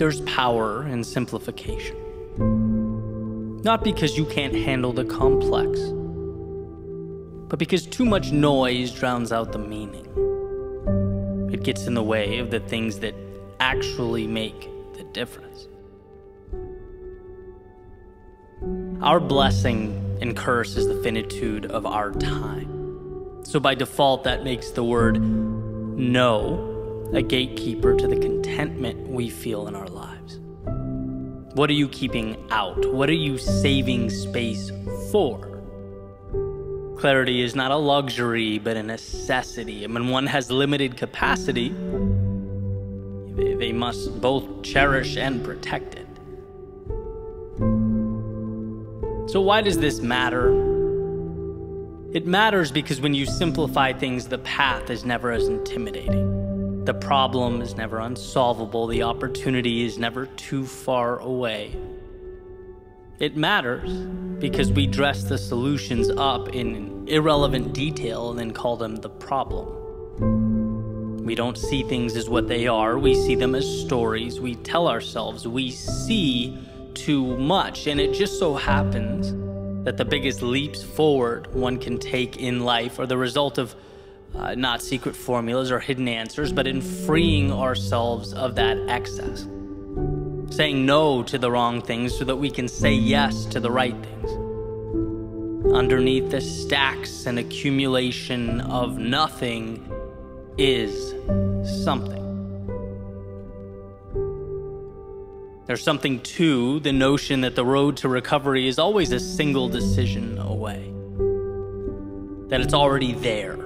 There's power in simplification. Not because you can't handle the complex, but because too much noise drowns out the meaning. It gets in the way of the things that actually make the difference. Our blessing and curse is the finitude of our time. So by default, that makes the word no a gatekeeper to the contentment we feel in our lives. What are you keeping out? What are you saving space for? Clarity is not a luxury, but a necessity. And when one has limited capacity, they must both cherish and protect it. So why does this matter? It matters because when you simplify things, the path is never as intimidating. The problem is never unsolvable. The opportunity is never too far away. It matters because we dress the solutions up in irrelevant detail and then call them the problem. We don't see things as what they are. We see them as stories we tell ourselves. We see too much. And it just so happens that the biggest leaps forward one can take in life are the result of not secret formulas or hidden answers, but in freeing ourselves of that excess. Saying no to the wrong things so that we can say yes to the right things. Underneath the stacks and accumulation of nothing is something. There's something to the notion that the road to recovery is always a single decision away. That it's already there.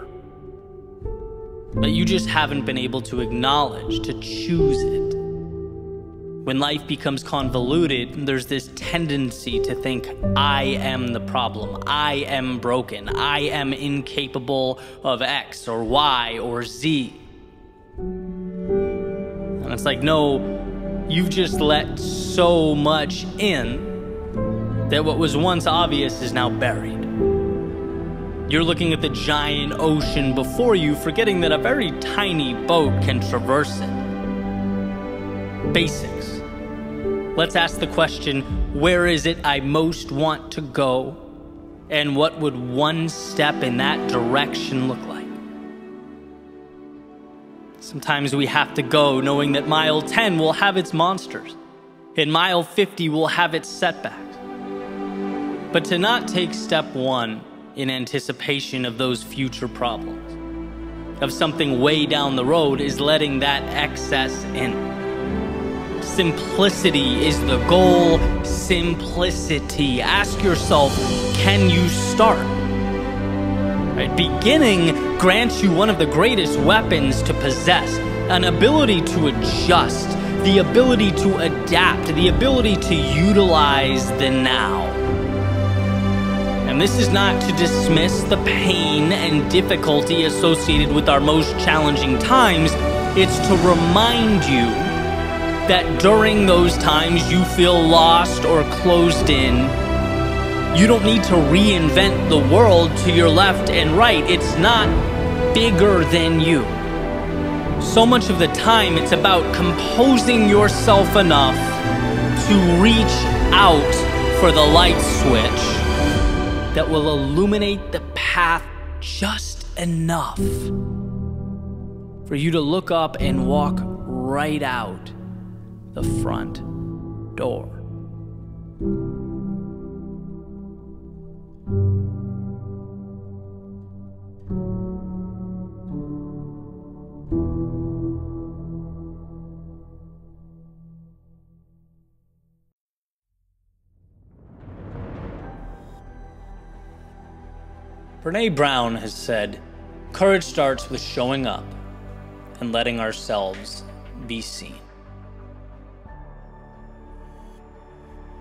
But you just haven't been able to acknowledge, to choose it. When life becomes convoluted, there's this tendency to think, I am the problem, I am broken, I am incapable of X or Y or Z. And it's like, no, you've just let so much in that what was once obvious is now buried. You're looking at the giant ocean before you, forgetting that a very tiny boat can traverse it. Basics. Let's ask the question, where is it I most want to go? And what would one step in that direction look like? Sometimes we have to go knowing that mile 10 will have its monsters, and mile 50 will have its setbacks. But to not take step one in anticipation of those future problems, of something way down the road, is letting that excess in. Simplicity is the goal. Simplicity. Ask yourself, can you start? Right? Beginning grants you one of the greatest weapons to possess, an ability to adjust, the ability to adapt, the ability to utilize the now. And this is not to dismiss the pain and difficulty associated with our most challenging times. It's to remind you that during those times you feel lost or closed in, you don't need to reinvent the world to your left and right. It's not bigger than you. So much of the time, it's about composing yourself enough to reach out for the light switch that will illuminate the path just enough for you to look up and walk right out the front door. Brene Brown has said, courage starts with showing up and letting ourselves be seen.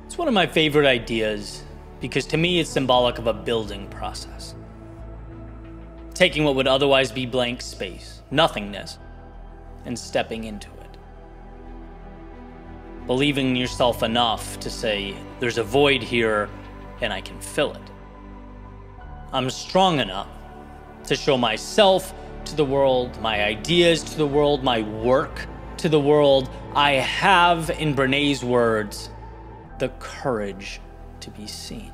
It's one of my favorite ideas because to me it's symbolic of a building process. Taking what would otherwise be blank space, nothingness, and stepping into it. Believing in yourself enough to say, there's a void here and I can fill it. I'm strong enough to show myself to the world, my ideas to the world, my work to the world, I have, in Brené's words, the courage to be seen.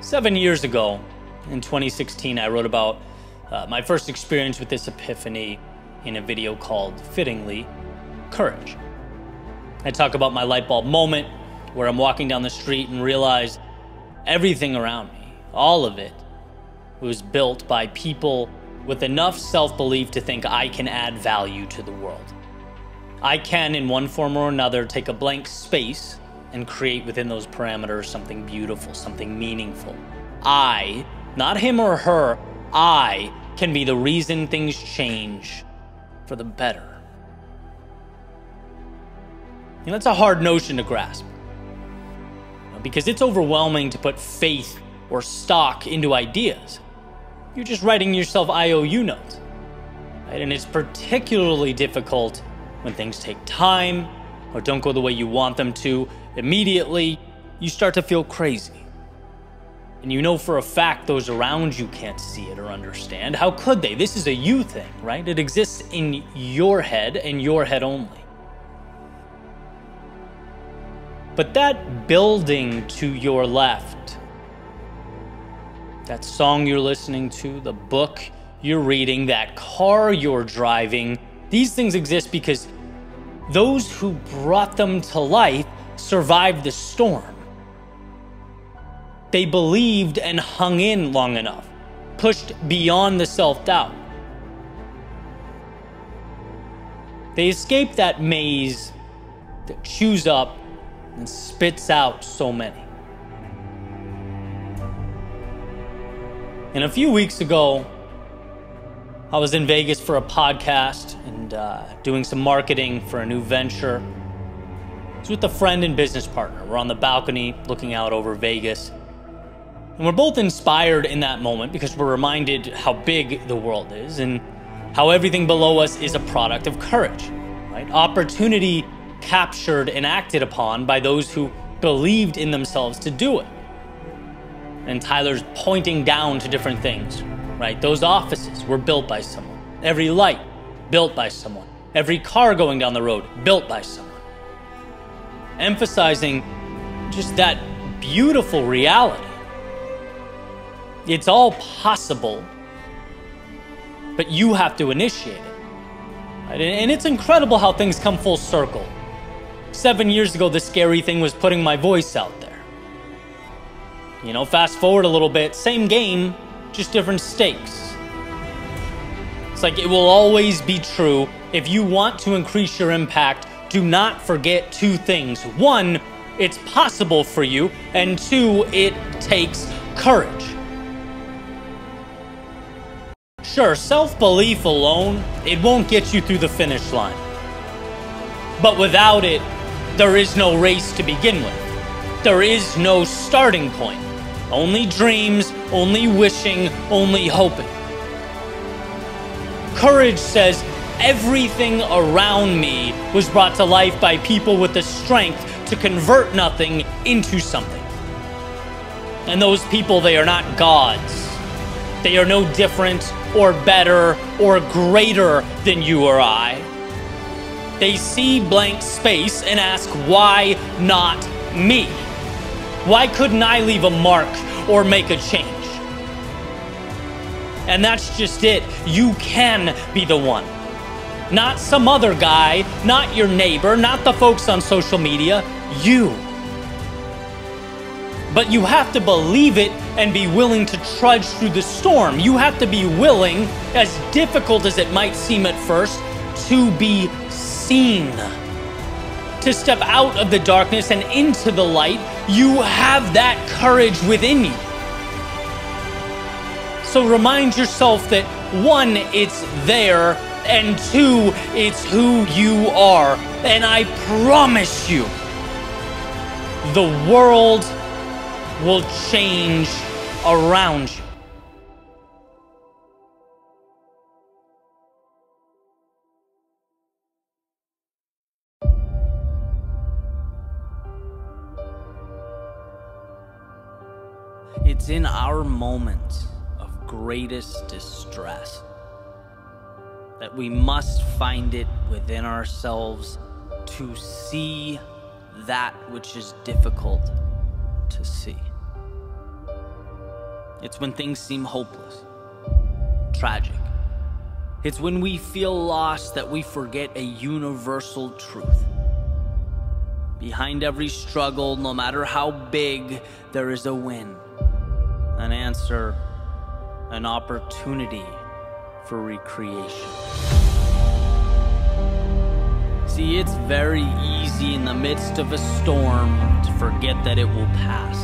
Seven years ago, in 2016, I wrote about my first experience with this epiphany in a video called, fittingly, Courage. I talk about my light bulb moment where I'm walking down the street and realize everything around me, all of it, was built by people with enough self-belief to think I can add value to the world. I can, in one form or another, take a blank space and create within those parameters something beautiful, something meaningful. I, not him or her, I can be the reason things change for the better. And that's a hard notion to grasp, because it's overwhelming to put faith or stock into ideas. You're just writing yourself IOU notes, right? And it's particularly difficult when things take time or don't go the way you want them to. Immediately, you start to feel crazy. And you know for a fact those around you can't see it or understand. How could they? This is a you thing, right? It exists in your head and your head only. But that building to your left, that song you're listening to, the book you're reading, that car you're driving, these things exist because those who brought them to life survived the storm. They believed and hung in long enough, pushed beyond the self-doubt. They escaped that maze that chews up and spits out so many. And a few weeks ago, I was in Vegas for a podcast and doing some marketing for a new venture. I was with a friend and business partner. We're on the balcony looking out over Vegas. And we're both inspired in that moment because we're reminded how big the world is and how everything below us is a product of courage, right? Opportunity captured and acted upon by those who believed in themselves to do it. And Tyler's pointing down to different things, right? Those offices were built by someone. Every light, built by someone. Every car going down the road, built by someone. Emphasizing just that beautiful reality. It's all possible, but you have to initiate it. Right? And it's incredible how things come full circle. 7 years ago, the scary thing was putting my voice out there. You know, fast forward a little bit, same game, just different stakes. It's like it will always be true. If you want to increase your impact, do not forget two things. One, it's possible for you, and two, it takes courage. Sure, self-belief alone, it won't get you through the finish line. But without it, there is no race to begin with. There is no starting point. Only dreams, only wishing, only hoping. Courage says everything around me was brought to life by people with the strength to convert nothing into something. And those people, they are not gods. They are no different or better or greater than you or I. They see blank space and ask, why not me? Why couldn't I leave a mark or make a change? And that's just it. You can be the one. Not some other guy, not your neighbor, not the folks on social media, you. But you have to believe it and be willing to trudge through the storm. You have to be willing, as difficult as it might seem at first, to be seen. To step out of the darkness and into the light, you have that courage within you. So remind yourself that one, it's there, and two, it's who you are. And I promise you, the world will change around you. It's in our moments of greatest distress that we must find it within ourselves to see that which is difficult to see. It's when things seem hopeless, tragic. It's when we feel lost that we forget a universal truth. Behind every struggle, no matter how big, there is a win, an answer, an opportunity for recreation. See, it's very easy in the midst of a storm to forget that it will pass.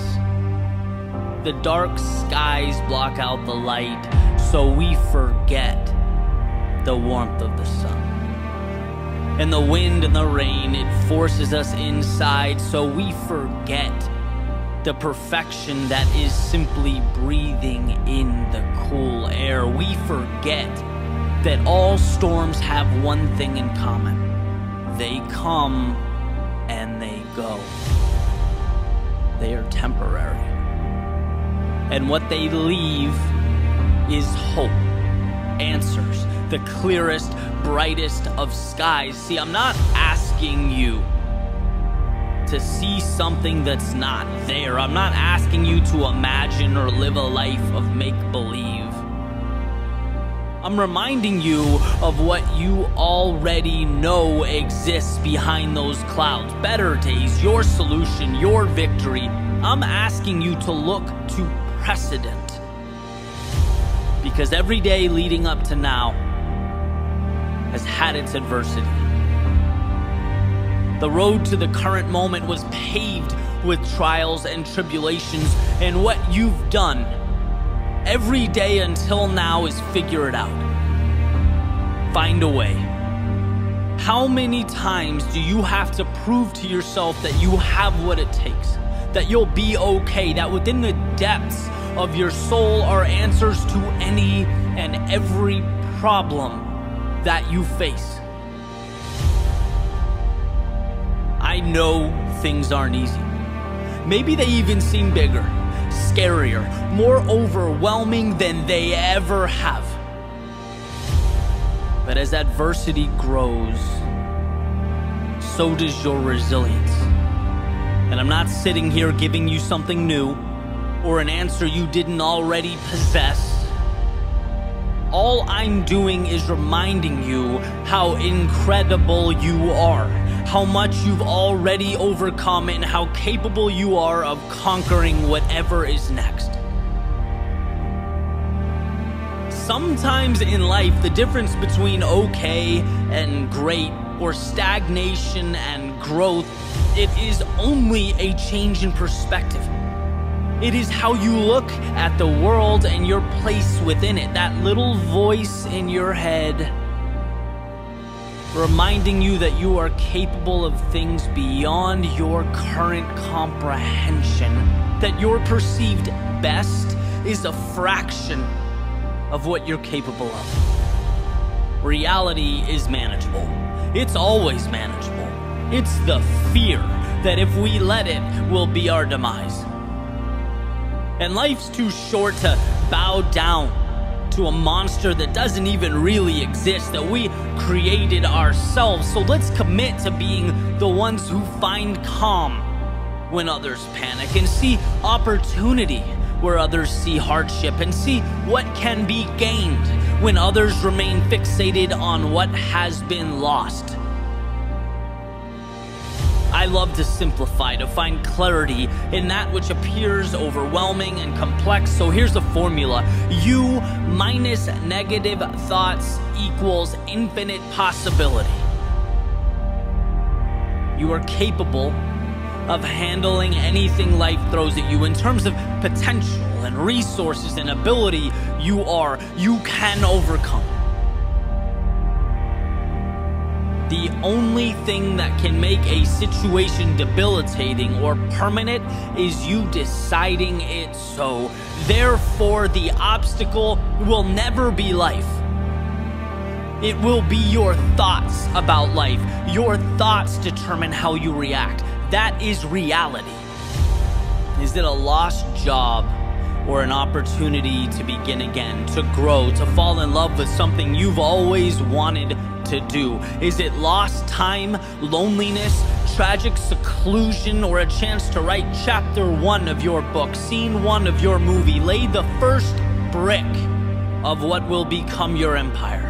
The dark skies block out the light, so we forget the warmth of the sun. And the wind and the rain, it forces us inside, so we forget the perfection that is simply breathing in the cool air. We forget that all storms have one thing in common. They come and they go. They are temporary. And what they leave is hope, answers, the clearest, brightest of skies. See, I'm not asking you to see something that's not there. I'm not asking you to imagine or live a life of make-believe. I'm reminding you of what you already know exists behind those clouds. Better days, your solution, your victory. I'm asking you to look to precedent, because every day leading up to now has had its adversity. The road to the current moment was paved with trials and tribulations, and what you've done every day until now is figure it out. Find a way. How many times do you have to prove to yourself that you have what it takes, that you'll be okay, that within the depths of your soul are answers to any and every problem that you face? I know things aren't easy. Maybe they even seem bigger, scarier, more overwhelming than they ever have. But as adversity grows, so does your resilience. And I'm not sitting here giving you something new or an answer you didn't already possess. All I'm doing is reminding you how incredible you are, how much you've already overcome, and how capable you are of conquering whatever is next. Sometimes in life, the difference between okay and great, or stagnation and growth, it is only a change in perspective. It is how you look at the world and your place within it. That little voice in your head reminding you that you are capable of things beyond your current comprehension, that your perceived best is a fraction of what you're capable of. Reality is manageable. It's always manageable. It's the fear that if we let it, will be our demise. And life's too short to bow down to a monster that doesn't even really exist, that we created ourselves. So let's commit to being the ones who find calm when others panic, and see opportunity where others see hardship, and see what can be gained when others remain fixated on what has been lost. I love to simplify, to find clarity in that which appears overwhelming and complex. So here's the formula. U minus negative thoughts equals infinite possibility. You are capable of handling anything life throws at you. In terms of potential and resources and ability, you can overcome. The only thing that can make a situation debilitating or permanent is you deciding it so. Therefore, the obstacle will never be life. It will be your thoughts about life. Your thoughts determine how you react. That is reality. Is it a lost job? or an opportunity to begin again, to grow, to fall in love with something you've always wanted to do? Is it lost time, loneliness, tragic seclusion, or a chance to write chapter one of your book, scene one of your movie, lay the first brick of what will become your empire?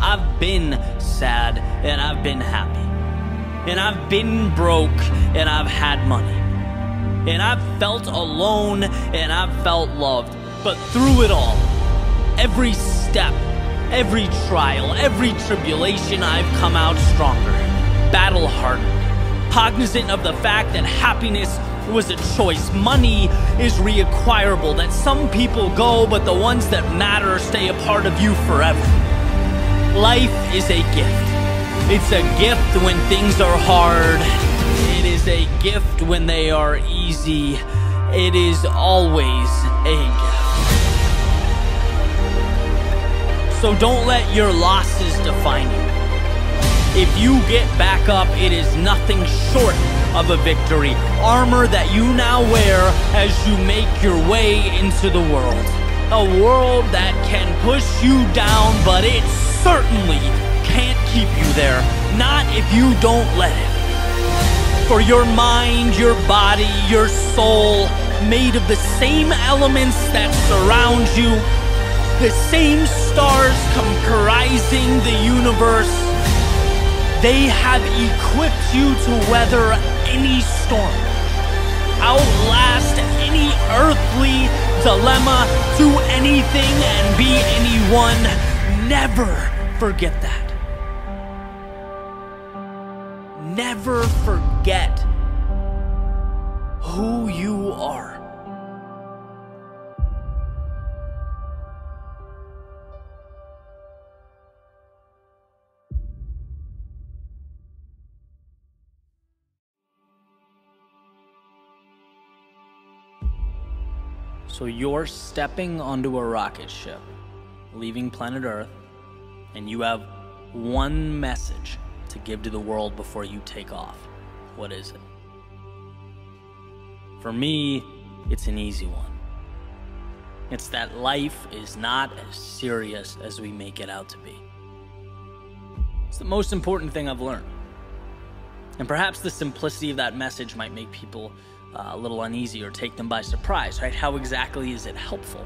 I've been sad and I've been happy, and I've been broke and I've had money, and I've felt alone and I've felt loved. But through it all, every step, every trial, every tribulation, I've come out stronger, battle-hardened, cognizant of the fact that happiness was a choice. Money is reacquirable, that some people go, but the ones that matter stay a part of you forever. Life is a gift. It's a gift when things are hard. It is a gift when they are easy. It is always a gift. So don't let your losses define you. If you get back up, it is nothing short of a victory. Armor that you now wear as you make your way into the world. A world that can push you down, but it certainly can't keep you there. Not if you don't let it. For your mind, your body, your soul, made of the same elements that surround you, the same stars comprising the universe, they have equipped you to weather any storm, outlast any earthly dilemma, do anything and be anyone. Never forget that. Never forget who you are. So you're stepping onto a rocket ship, leaving planet Earth, and you have one message to give to the world before you take off. What is it? For me, it's an easy one. It's that life is not as serious as we make it out to be. It's the most important thing I've learned. And perhaps the simplicity of that message might make people a little uneasy or take them by surprise, right? How exactly is it helpful?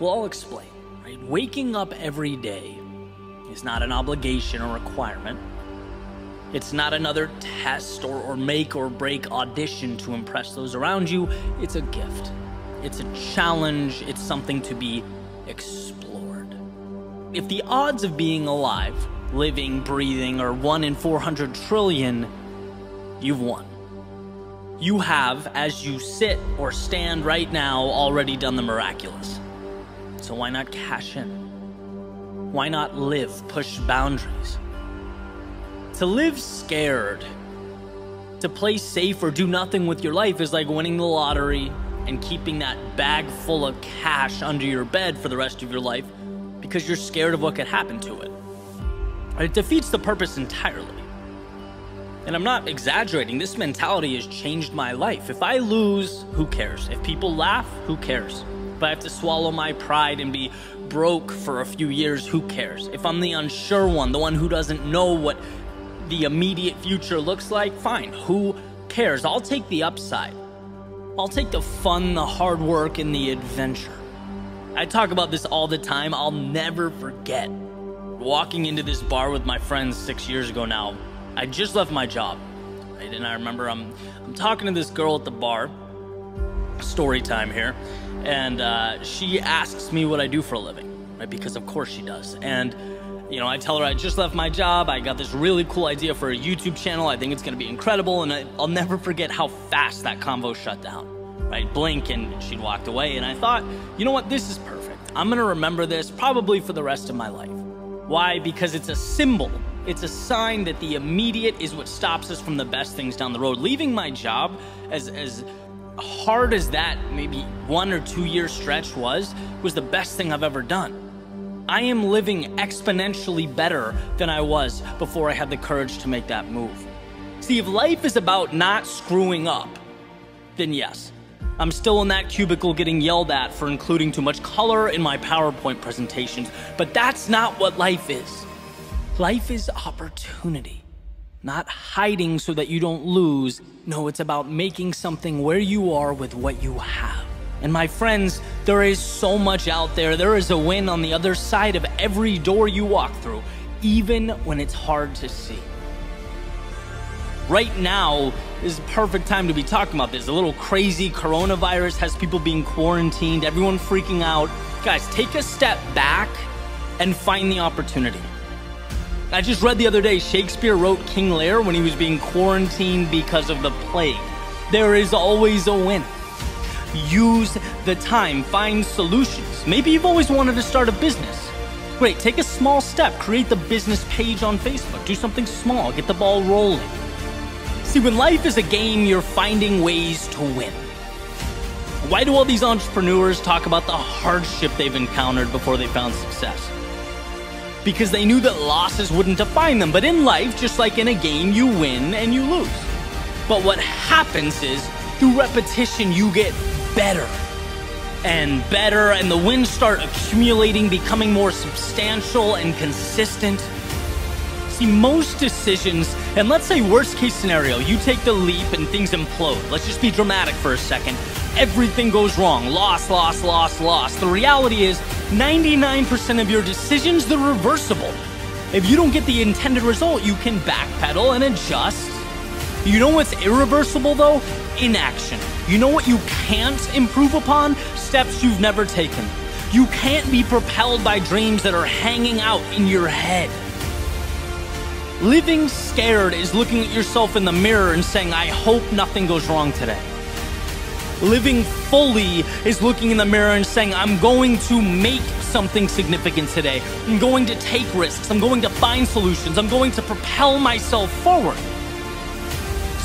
Well, I'll explain, right? Waking up every day is not an obligation or requirement. It's not another test or make or break audition to impress those around you. It's a gift. It's a challenge. It's something to be explored. If the odds of being alive, living, breathing, are 1 in 400 trillion, you've won. You have, as you sit or stand right now, already done the miraculous. So why not cash in? Why not live? Push boundaries. To live scared, to play safe or do nothing with your life is like winning the lottery and keeping that bag full of cash under your bed for the rest of your life because you're scared of what could happen to it. It defeats the purpose entirely. And I'm not exaggerating. This mentality has changed my life. If I lose, who cares? If people laugh, who cares? If I have to swallow my pride and be broke for a few years, who cares? If I'm the unsure one, the one who doesn't know what the immediate future looks like, fine, who cares? I'll take the upside. I'll take the fun, the hard work, and the adventure. I talk about this all the time. I'll never forget walking into this bar with my friends 6 years ago now. I just left my job, right? And I remember I'm talking to this girl at the bar, story time here, and she asks me what I do for a living, right? Because of course she does. And, you know, I tell her I just left my job. I got this really cool idea for a YouTube channel. I think it's gonna be incredible. And I'll never forget how fast that convo shut down, right? Blink and she'd walked away. And I thought, you know what? This is perfect. I'm gonna remember this probably for the rest of my life. Why? Because it's a symbol. It's a sign that the immediate is what stops us from the best things down the road. Leaving my job, as hard as that maybe 1 or 2 year stretch was the best thing I've ever done. I am living exponentially better than I was before I had the courage to make that move. See, if life is about not screwing up, then yes, I'm still in that cubicle getting yelled at for including too much color in my PowerPoint presentations, but that's not what life is. Life is opportunity, not hiding so that you don't lose. No, it's about making something where you are with what you have. And my friends, there is so much out there. There is a win on the other side of every door you walk through, even when it's hard to see. Right now is the perfect time to be talking about this. The little crazy coronavirus has people being quarantined, everyone freaking out. Guys, take a step back and find the opportunity. I just read the other day, Shakespeare wrote King Lear when he was being quarantined because of the plague. There is always a win. Use the time, find solutions. Maybe you've always wanted to start a business. Great, take a small step, create the business page on Facebook, do something small, get the ball rolling. See, when life is a game, you're finding ways to win. Why do all these entrepreneurs talk about the hardship they've encountered before they found success? Because they knew that losses wouldn't define them. But in life, just like in a game, you win and you lose. But what happens is, through repetition, you get better and better, and the wins start accumulating, becoming more substantial and consistent. See, most decisions, and let's say worst case scenario, you take the leap and things implode. Let's just be dramatic for a second. Everything goes wrong. Loss, loss, loss, loss. The reality is 99% of your decisions, they're reversible. If you don't get the intended result, you can backpedal and adjust. You know what's irreversible though? Inaction. You know what you can't improve upon? Steps you've never taken. You can't be propelled by dreams that are hanging out in your head. Living scared is looking at yourself in the mirror and saying, I hope nothing goes wrong today. Living fully is looking in the mirror and saying, I'm going to make something significant today. I'm going to take risks. I'm going to find solutions. I'm going to propel myself forward.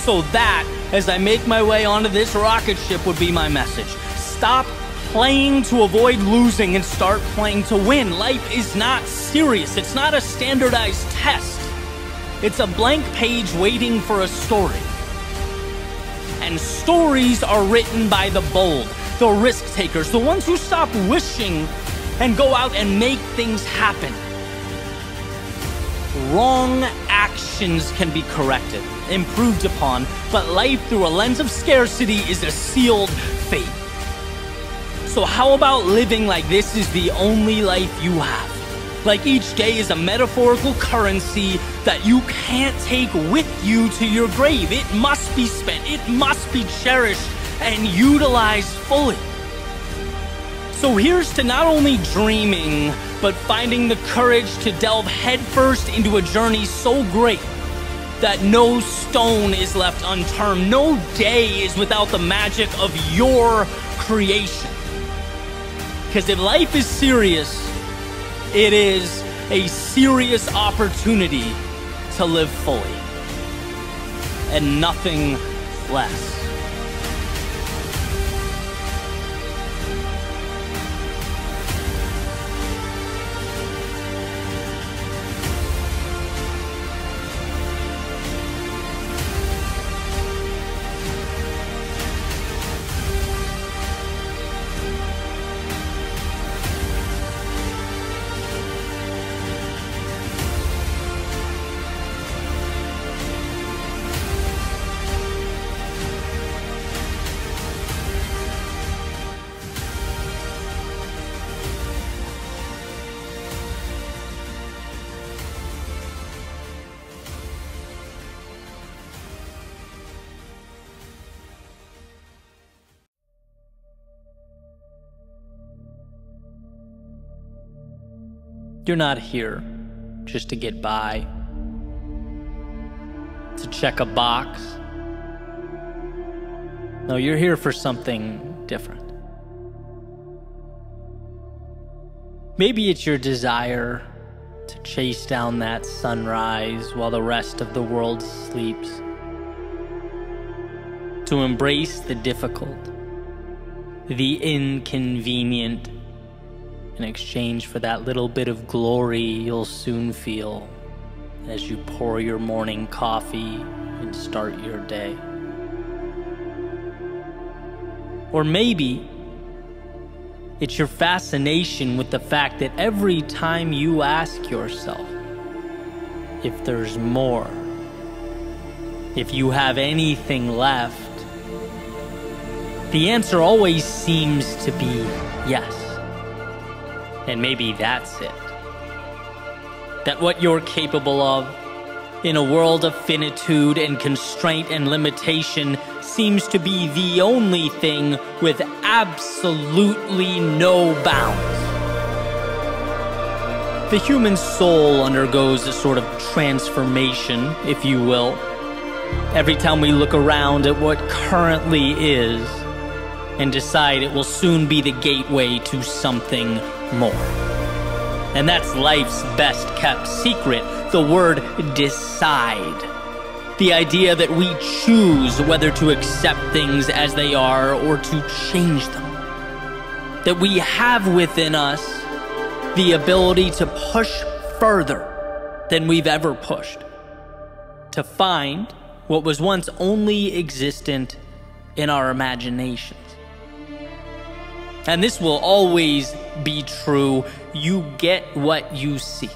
So that, as I make my way onto this rocket ship, would be my message. Stop playing to avoid losing and start playing to win. Life is not serious. It's not a standardized test. It's a blank page waiting for a story. And stories are written by the bold, the risk takers, the ones who stop wishing and go out and make things happen. Wrong actions can be corrected, improved upon, but life through a lens of scarcity is a sealed fate. So how about living like this is the only life you have? Like each day is a metaphorical currency that you can't take with you to your grave. It must be spent, it must be cherished and utilized fully. So here's to not only dreaming, but finding the courage to delve headfirst into a journey so great that no stone is left unturned, no day is without the magic of your creation. Because if life is serious, it is a serious opportunity to live fully and nothing less. You're not here just to get by, to check a box. No, you're here for something different. Maybe it's your desire to chase down that sunrise while the rest of the world sleeps, to embrace the difficult, the inconvenient, in exchange for that little bit of glory you'll soon feel as you pour your morning coffee and start your day. Or maybe it's your fascination with the fact that every time you ask yourself if there's more, if you have anything left, the answer always seems to be yes. And maybe that's it. That what you're capable of, in a world of finitude and constraint and limitation, seems to be the only thing with absolutely no bounds. The human soul undergoes a sort of transformation, if you will, every time we look around at what currently is and decide it will soon be the gateway to something more. And that's life's best kept secret, the word decide. The idea that we choose whether to accept things as they are or to change them. That we have within us the ability to push further than we've ever pushed. To find what was once only existent in our imaginations. And this will always be true. You get what you seek,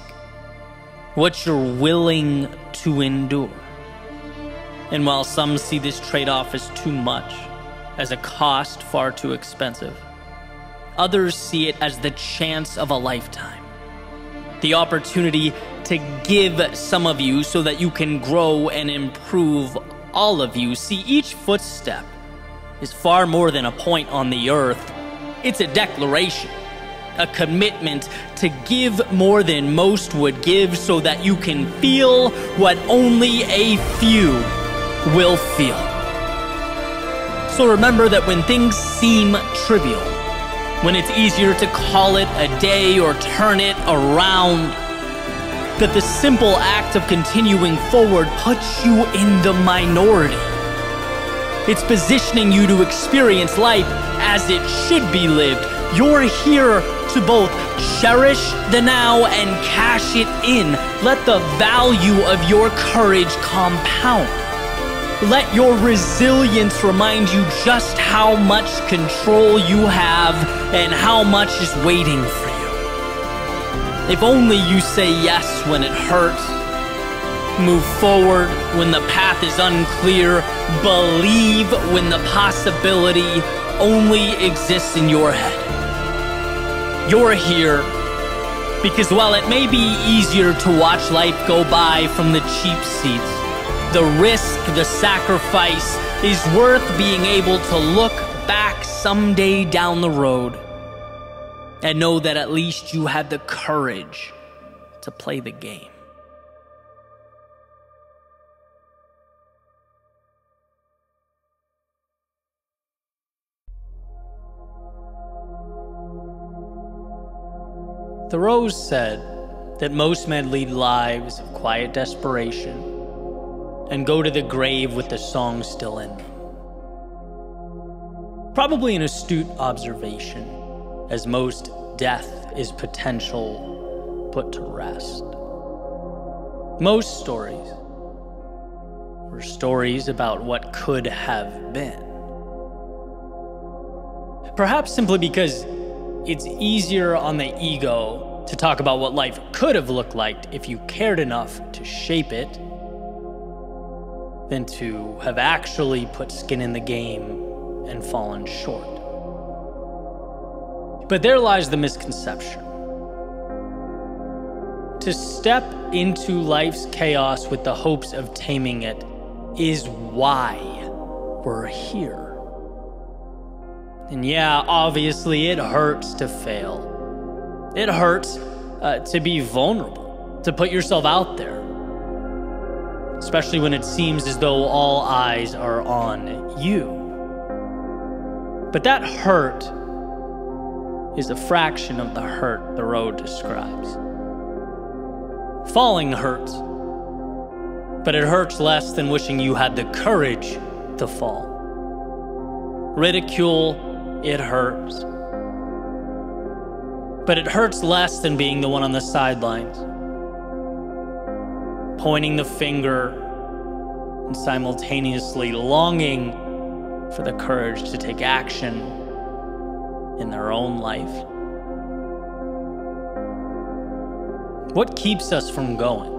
what you're willing to endure. And while some see this trade-off as too much, as a cost far too expensive, others see it as the chance of a lifetime, the opportunity to give some of you so that you can grow and improve all of you. See, each footstep is far more than a point on the earth. It's a declaration, a commitment to give more than most would give so that you can feel what only a few will feel. So remember that when things seem trivial, when it's easier to call it a day or turn it around, that the simple act of continuing forward puts you in the minority. It's positioning you to experience life as it should be lived. You're here to both cherish the now and cash it in. Let the value of your courage compound. Let your resilience remind you just how much control you have and how much is waiting for you. If only you say yes when it hurts, move forward when the path is unclear, believe when the possibility only exists in your head. You're here because while it may be easier to watch life go by from the cheap seats, the risk, the sacrifice is worth being able to look back someday down the road and know that at least you had the courage to play the game. Thoreau said that most men lead lives of quiet desperation and go to the grave with the song still in them. Probably an astute observation, as most death is potential put to rest. Most stories were stories about what could have been. Perhaps simply because it's easier on the ego to talk about what life could have looked like if you cared enough to shape it than to have actually put skin in the game and fallen short. But there lies the misconception. To step into life's chaos with the hopes of taming it is why we're here. And yeah, obviously it hurts to fail. It hurts to be vulnerable, to put yourself out there. Especially when it seems as though all eyes are on you. But that hurt is a fraction of the hurt Thoreau describes. Falling hurts, but it hurts less than wishing you had the courage to fall. Ridicule, it hurts. But it hurts less than being the one on the sidelines, pointing the finger and simultaneously longing for the courage to take action in their own life. What keeps us from going?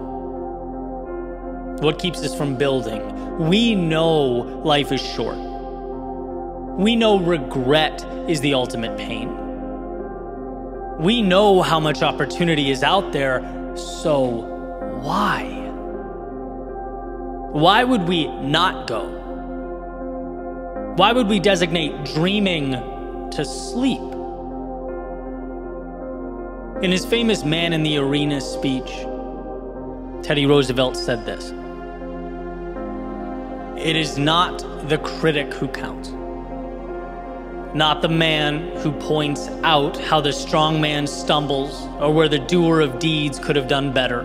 What keeps us from building? We know life is short. We know regret is the ultimate pain. We know how much opportunity is out there, so why? Why would we not go? Why would we designate dreaming to sleep? In his famous Man in the Arena speech, Teddy Roosevelt said this: "It is not the critic who counts, not the man who points out how the strong man stumbles or where the doer of deeds could have done better.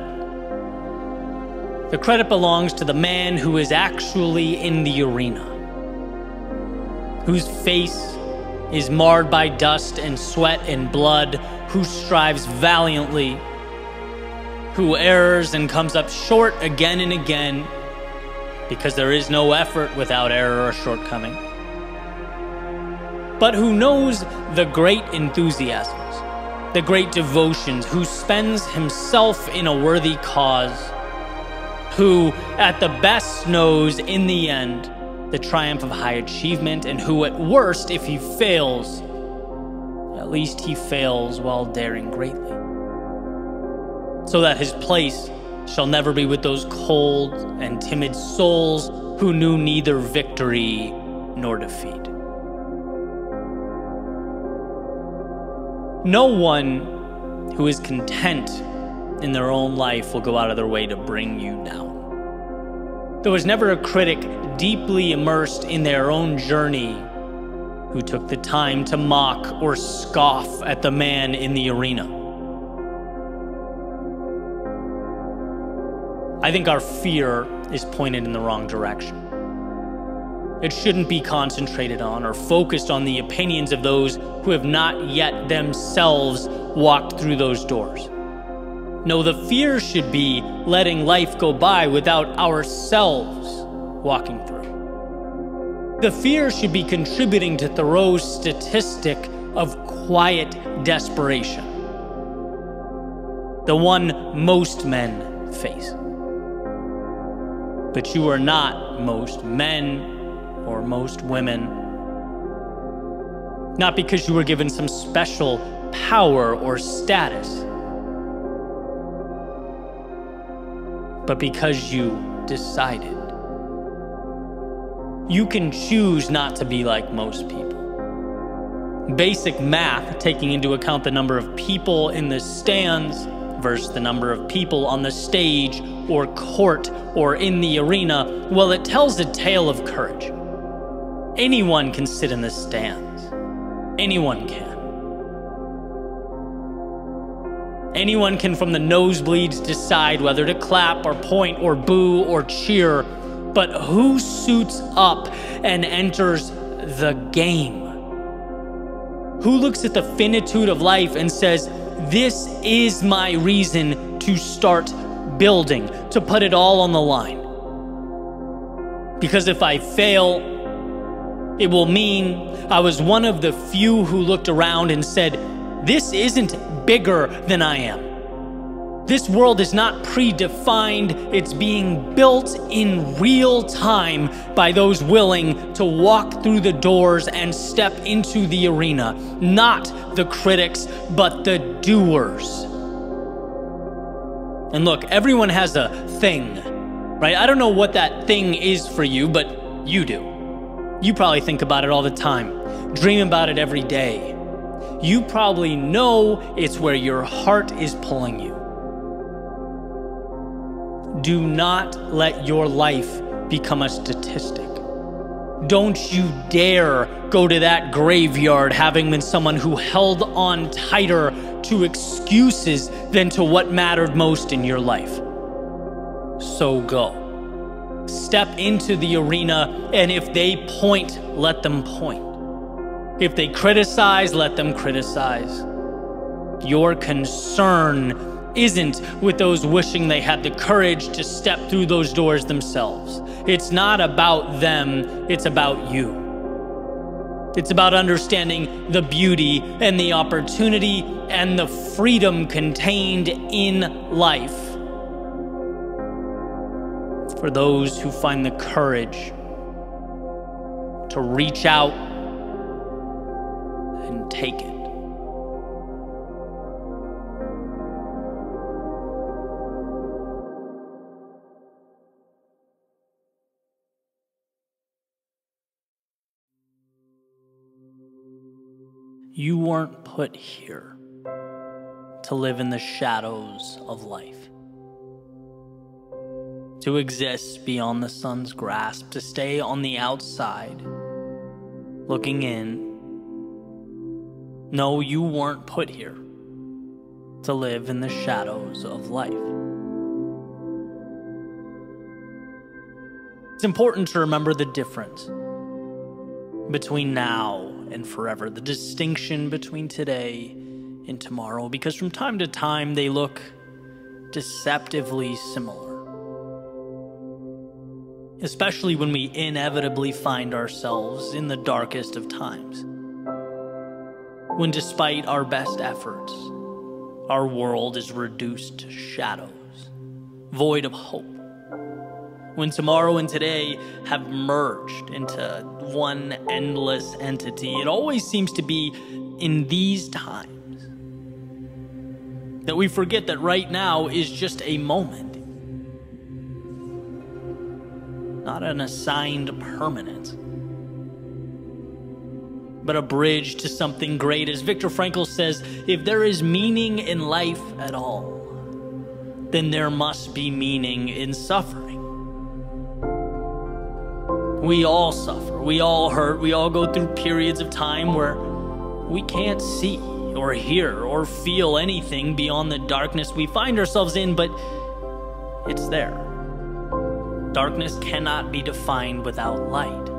The credit belongs to the man who is actually in the arena, whose face is marred by dust and sweat and blood, who strives valiantly, who errs and comes up short again and again, because there is no effort without error or shortcoming, but who knows the great enthusiasms, the great devotions, who spends himself in a worthy cause, who at the best knows in the end the triumph of high achievement, and who at worst, if he fails, at least he fails while daring greatly, so that his place shall never be with those cold and timid souls who knew neither victory nor defeat." No one who is content in their own life will go out of their way to bring you down. There was never a critic deeply immersed in their own journey who took the time to mock or scoff at the man in the arena. I think our fear is pointed in the wrong direction. It shouldn't be concentrated on or focused on the opinions of those who have not yet themselves walked through those doors. No, the fear should be letting life go by without ourselves walking through. The fear should be contributing to Thoreau's statistic of quiet desperation, the one most men face. But you are not most men or most women, not because you were given some special power or status, but because you decided. You can choose not to be like most people. Basic math, taking into account the number of people in the stands versus the number of people on the stage or court or in the arena, well, it tells a tale of courage. Anyone can sit in the stands. Anyone can. Anyone can, from the nosebleeds, decide whether to clap or point or boo or cheer. But who suits up and enters the game? Who looks at the finitude of life and says, "This is my reason to start building, to put it all on the line. Because if I fail, it will mean I was one of the few who looked around and said, 'This isn't bigger than I am. This world is not predefined. It's being built in real time by those willing to walk through the doors and step into the arena, not the critics, but the doers.'" And look, everyone has a thing, right? I don't know what that thing is for you, but you do. You probably think about it all the time, dream about it every day. You probably know it's where your heart is pulling you. Do not let your life become a statistic. Don't you dare go to that graveyard having been someone who held on tighter to excuses than to what mattered most in your life. So go. Step into the arena, and if they point, let them point. If they criticize, let them criticize. Your concern isn't with those wishing they had the courage to step through those doors themselves. It's not about them, it's about you. It's about understanding the beauty and the opportunity and the freedom contained in life for those who find the courage to reach out and take it. You weren't put here to live in the shadows of life, to exist beyond the sun's grasp, to stay on the outside, looking in. No, you weren't put here to live in the shadows of life. It's important to remember the difference between now and forever, the distinction between today and tomorrow, because from time to time they look deceptively similar, especially when we inevitably find ourselves in the darkest of times, when despite our best efforts, our world is reduced to shadows, void of hope, when tomorrow and today have merged into one endless entity. It always seems to be in these times that we forget that right now is just a moment, not an assigned permanent, but a bridge to something great. As Viktor Frankl says, if there is meaning in life at all, then there must be meaning in suffering. We all suffer, we all hurt, we all go through periods of time where we can't see or hear or feel anything beyond the darkness we find ourselves in, but it's there. Darkness cannot be defined without light.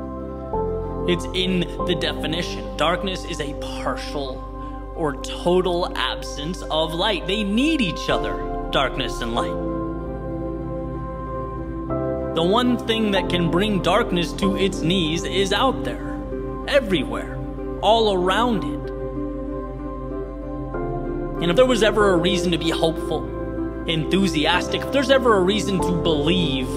It's in the definition. Darkness is a partial or total absence of light. They need each other, darkness and light. The one thing that can bring darkness to its knees is out there, everywhere, all around it. And if there was ever a reason to be hopeful, enthusiastic, if there's ever a reason to believe,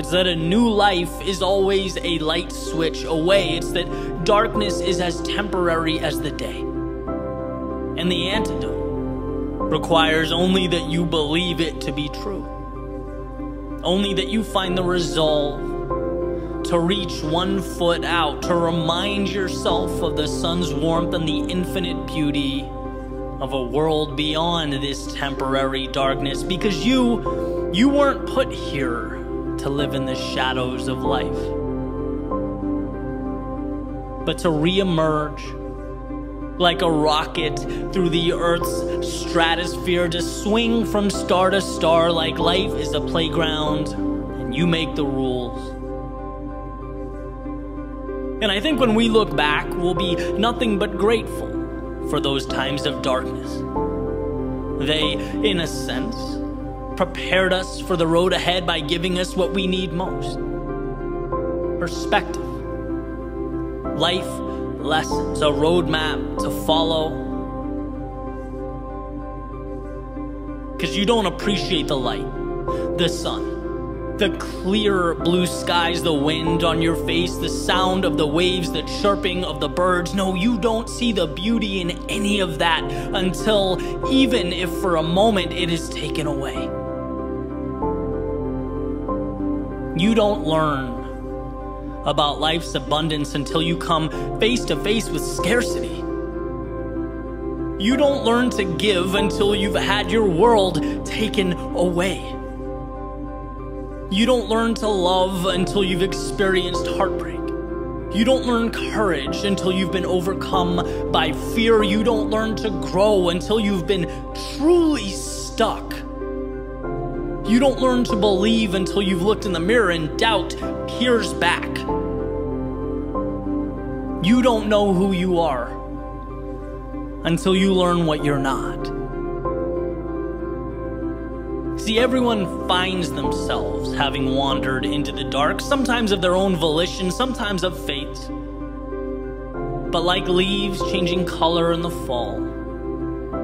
it's that a new life is always a light switch away. It's that darkness is as temporary as the day. And the antidote requires only that you believe it to be true. Only that you find the resolve to reach one foot out, to remind yourself of the sun's warmth and the infinite beauty of a world beyond this temporary darkness. Because you weren't put here to live in the shadows of life, but to reemerge like a rocket through the Earth's stratosphere, to swing from star to star like life is a playground and you make the rules. And I think when we look back, we'll be nothing but grateful for those times of darkness. They, in a sense, prepared us for the road ahead by giving us what we need most: perspective, life lessons, a roadmap to follow. Because you don't appreciate the light, the sun, the clear blue skies, the wind on your face, the sound of the waves, the chirping of the birds. No, you don't see the beauty in any of that until, even if for a moment, it is taken away. You don't learn about life's abundance until you come face to face with scarcity. You don't learn to give until you've had your world taken away. You don't learn to love until you've experienced heartbreak. You don't learn courage until you've been overcome by fear. You don't learn to grow until you've been truly stuck. You don't learn to believe until you've looked in the mirror and doubt peers back. You don't know who you are until you learn what you're not. See, everyone finds themselves having wandered into the dark, sometimes of their own volition, sometimes of fate. but like leaves changing color in the fall.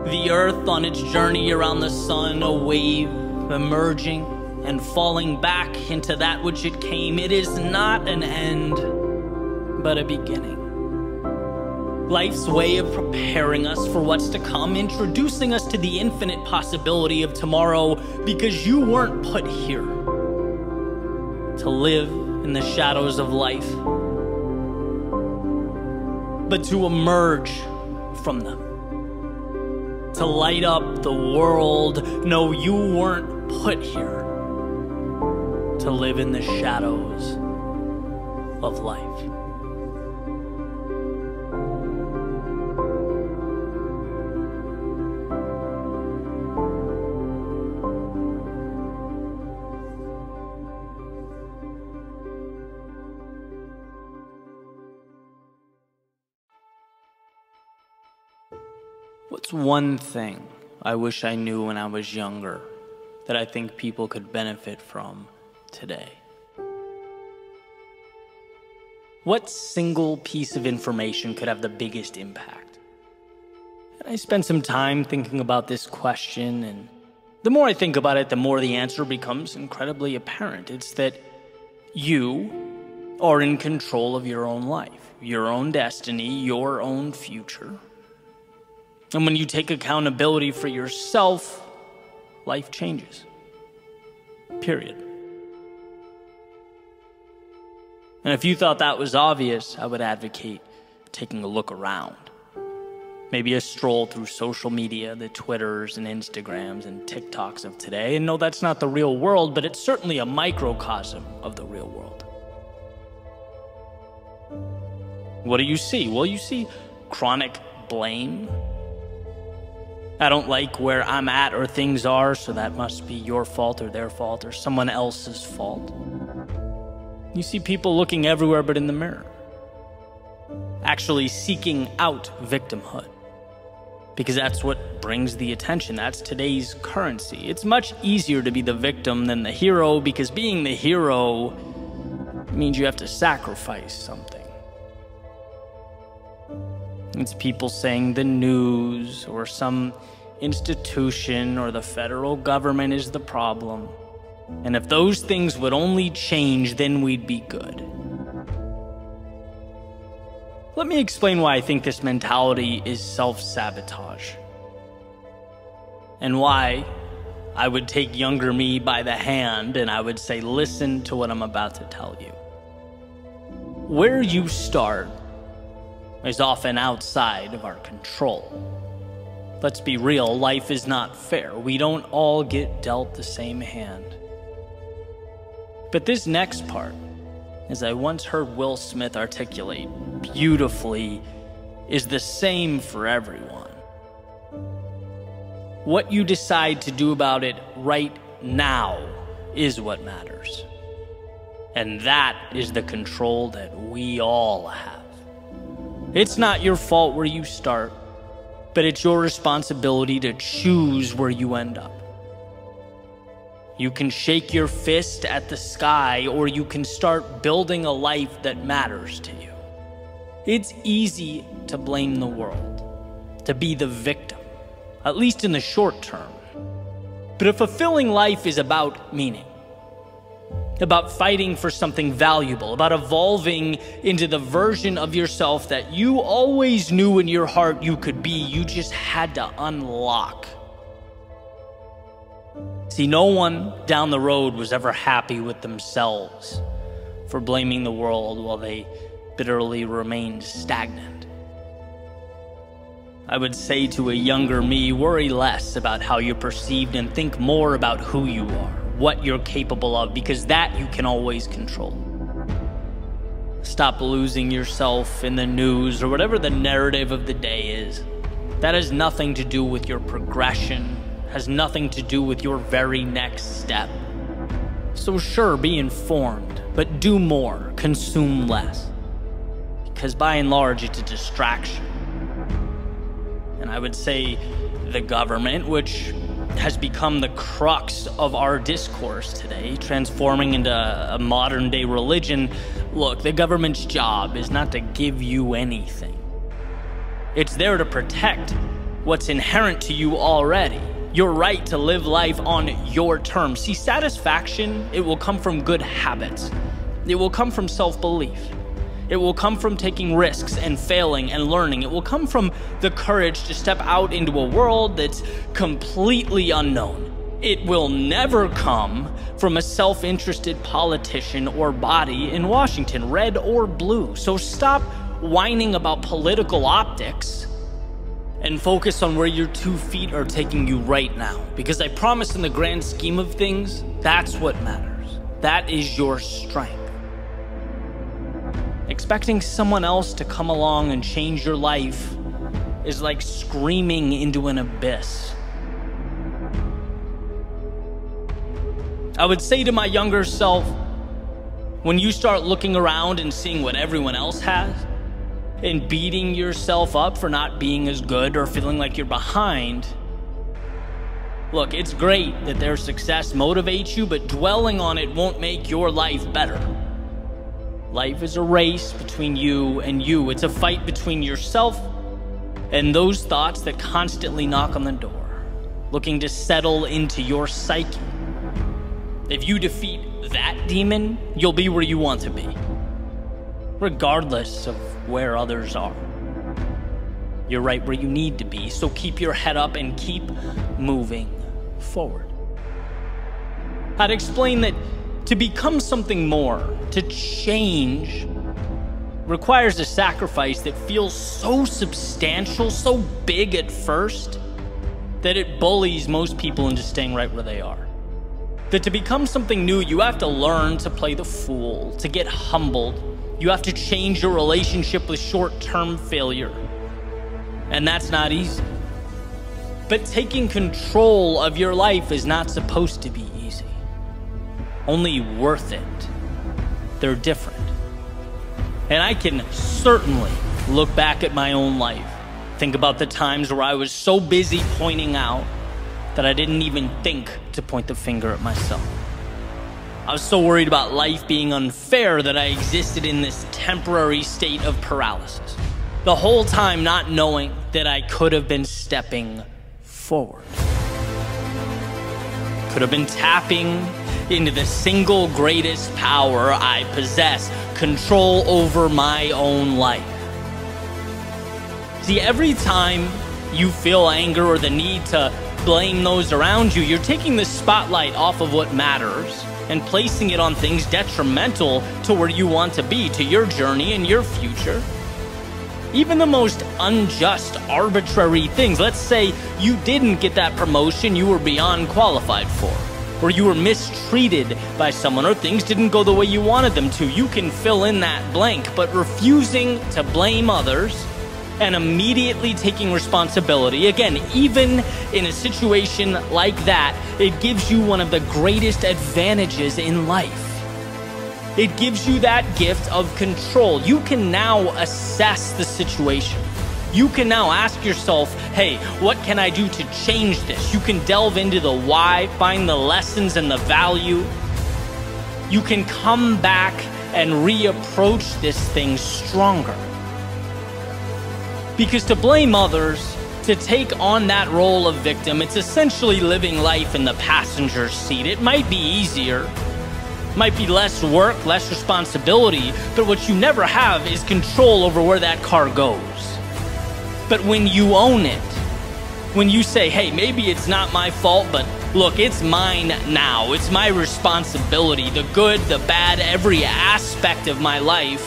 The earth on its journey around the sun, a wave emerging and falling back into that which it came. It is not an end, but a beginning. Life's way of preparing us for what's to come, introducing us to the infinite possibility of tomorrow, because you weren't put here to live in the shadows of life, but to emerge from them, to light up the world. No, you weren't put here to live in the shadows of life. What's one thing I wish I knew when I was younger that I think people could benefit from today? What single piece of information could have the biggest impact? And I spent some time thinking about this question, and the more I think about it, the more the answer becomes incredibly apparent. It's that you are in control of your own life, your own destiny, your own future. And when you take accountability for yourself, life changes. Period. And if you thought that was obvious, I would advocate taking a look around. Maybe a stroll through social media, the Twitters and Instagrams and TikToks of today. And no, that's not the real world, but it's certainly a microcosm of the real world. What do you see? Well, you see chronic blame. I don't like where I'm at or things are, so that must be your fault or their fault or someone else's fault. You see people looking everywhere but in the mirror, actually seeking out victimhood, because that's what brings the attention. That's today's currency. It's much easier to be the victim than the hero, because being the hero means you have to sacrifice something. It's people saying the news or some institution or the federal government is the problem. And if those things would only change, then we'd be good. Let me explain why I think this mentality is self-sabotage, and why I would take younger me by the hand and I would say, listen to what I'm about to tell you. Where you start is often outside of our control. Let's be real, life is not fair. We don't all get dealt the same hand. But this next part, as I once heard Will Smith articulate beautifully, is the same for everyone. What you decide to do about it right now is what matters. And that is the control that we all have. It's not your fault where you start, but it's your responsibility to choose where you end up. You can shake your fist at the sky, or you can start building a life that matters to you. It's easy to blame the world, to be the victim, at least in the short term. But a fulfilling life is about meaning, about fighting for something valuable, about evolving into the version of yourself that you always knew in your heart you could be. You just had to unlock. See, no one down the road was ever happy with themselves for blaming the world while they bitterly remained stagnant. I would say to a younger me, worry less about how you're perceived and think more about who you are, what you're capable of, because that you can always control. Stop losing yourself in the news or whatever the narrative of the day is. That has nothing to do with your progression, has nothing to do with your very next step. So sure, be informed, but do more, consume less, because by and large, it's a distraction. And I would say the government, which has become the crux of our discourse today, transforming into a modern-day religion. Look, the government's job is not to give you anything. It's there to protect what's inherent to you already. Your right to live life on your terms. See, satisfaction, it will come from good habits. It will come from self-belief. It will come from taking risks and failing and learning. It will come from the courage to step out into a world that's completely unknown. It will never come from a self-interested politician or body in Washington, red or blue. So stop whining about political optics and focus on where your 2 feet are taking you right now. Because I promise, in the grand scheme of things, that's what matters. That is your strength. Expecting someone else to come along and change your life is like screaming into an abyss. I would say to my younger self, when you start looking around and seeing what everyone else has, and beating yourself up for not being as good or feeling like you're behind. Look, it's great that their success motivates you, but dwelling on it won't make your life better. Life is a race between you and you. It's a fight between yourself and those thoughts that constantly knock on the door, looking to settle into your psyche. If you defeat that demon, you'll be where you want to be, regardless of where others are. You're right where you need to be, so keep your head up and keep moving forward. I'd explain that to become something more, to change, requires a sacrifice that feels so substantial, so big at first, that it bullies most people into staying right where they are. That to become something new, you have to learn to play the fool, to get humbled. You have to change your relationship with short-term failure. And that's not easy. But taking control of your life is not supposed to be easy. Only worth it. They're different. And I can certainly look back at my own life. Think about the times where I was so busy pointing out that I didn't even think to point the finger at myself. I was so worried about life being unfair that I existed in this temporary state of paralysis, the whole time not knowing that I could have been stepping forward. Could have been tapping into the single greatest power I possess, control over my own life. See, every time you feel anger or the need to blame those around you, you're taking the spotlight off of what matters and placing it on things detrimental to where you want to be, to your journey and your future. Even the most unjust, arbitrary things. Let's say you didn't get that promotion you were beyond qualified for, or you were mistreated by someone, or things didn't go the way you wanted them to. You can fill in that blank, but refusing to blame others and immediately taking responsibility. Again, even in a situation like that, it gives you one of the greatest advantages in life. It gives you that gift of control. You can now assess the situation. You can now ask yourself, hey, what can I do to change this? You can delve into the why, find the lessons and the value. You can come back and reapproach this thing stronger. Because to blame others, to take on that role of victim, it's essentially living life in the passenger seat. It might be easier, might be less work, less responsibility, but what you never have is control over where that car goes. But when you own it, when you say, hey, maybe it's not my fault, but look, it's mine now. It's my responsibility, the good, the bad, every aspect of my life.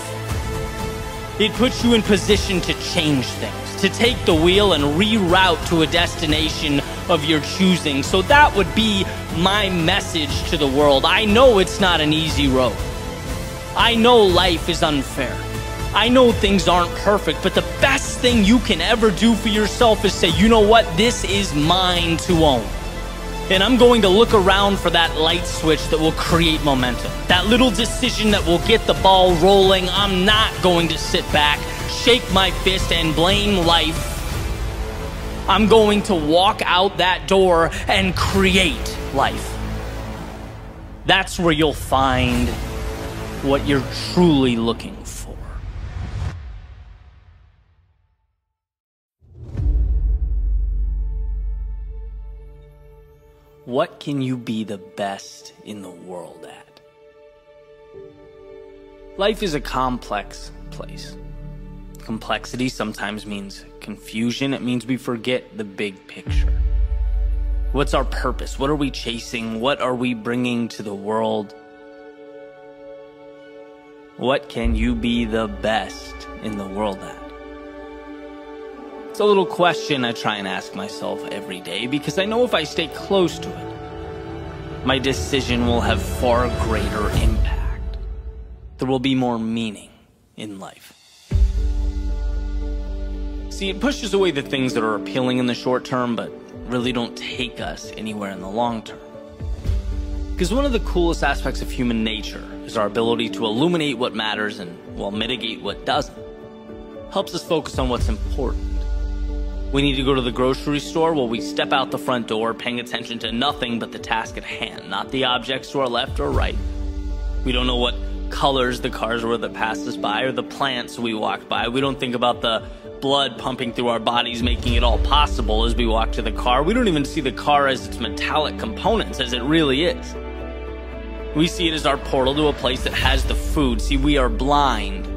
It puts you in position to change things, to take the wheel and reroute to a destination of your choosing. So that would be my message to the world. I know it's not an easy road. I know life is unfair. I know things aren't perfect, but the best thing you can ever do for yourself is say, you know what? This is mine to own. And I'm going to look around for that light switch that will create momentum. That little decision that will get the ball rolling. I'm not going to sit back, shake my fist, and blame life. I'm going to walk out that door and create life. That's where you'll find what you're truly looking for. What can you be the best in the world at? Life is a complex place. Complexity sometimes means confusion. It means we forget the big picture. What's our purpose? What are we chasing? What are we bringing to the world? What can you be the best in the world at? It's a little question I try and ask myself every day, because I know if I stay close to it, my decision will have far greater impact. There will be more meaning in life. See, it pushes away the things that are appealing in the short term, but really don't take us anywhere in the long term. Because one of the coolest aspects of human nature is our ability to illuminate what matters and, well, mitigate what doesn't. Helps us focus on what's important. We need to go to the grocery store? Well, we step out the front door, paying attention to nothing but the task at hand, not the objects to our left or right. We don't know what colors the cars were that passed us by, or the plants we walked by. We don't think about the blood pumping through our bodies, making it all possible as we walk to the car. We don't even see the car as its metallic components, as it really is. We see it as our portal to a place that has the food. See, we are blind,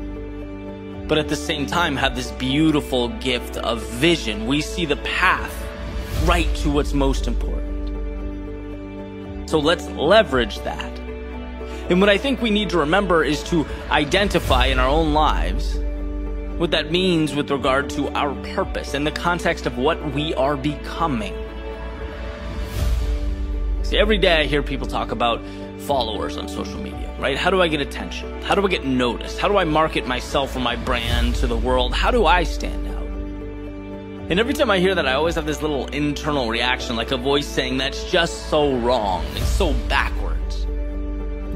but at the same time have this beautiful gift of vision. We see the path right to what's most important. So let's leverage that. And what I think we need to remember is to identify in our own lives what that means with regard to our purpose in the context of what we are becoming. See, every day I hear people talk about followers on social media, right? How do I get attention? How do I get noticed? How do I market myself or my brand to the world? How do I stand out? And every time I hear that, I always have this little internal reaction, like a voice saying, that's just so wrong. It's so backwards.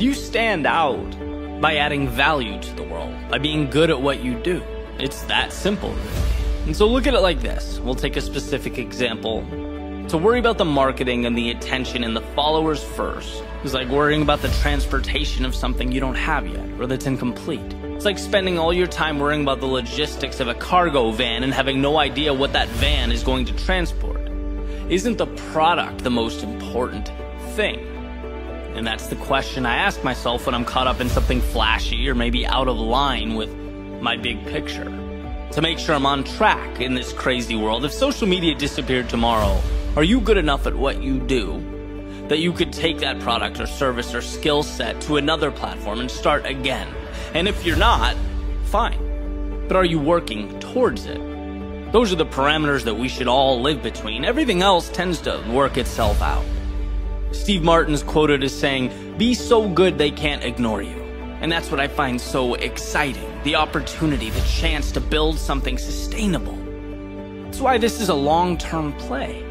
You stand out by adding value to the world, by being good at what you do. It's that simple, really. And so look at it like this. We'll take a specific example. To worry about the marketing and the attention and the followers first is like worrying about the transportation of something you don't have yet, or that's incomplete. It's like spending all your time worrying about the logistics of a cargo van and having no idea what that van is going to transport. Isn't the product the most important thing? And that's the question I ask myself when I'm caught up in something flashy or maybe out of line with my big picture. To make sure I'm on track in this crazy world, if social media disappeared tomorrow, are you good enough at what you do that you could take that product or service or skill set to another platform and start again? And if you're not, fine. But are you working towards it? Those are the parameters that we should all live between. Everything else tends to work itself out. Steve Martin's quoted as saying, be so good they can't ignore you. And that's what I find so exciting. The opportunity, the chance to build something sustainable. That's why this is a long-term play.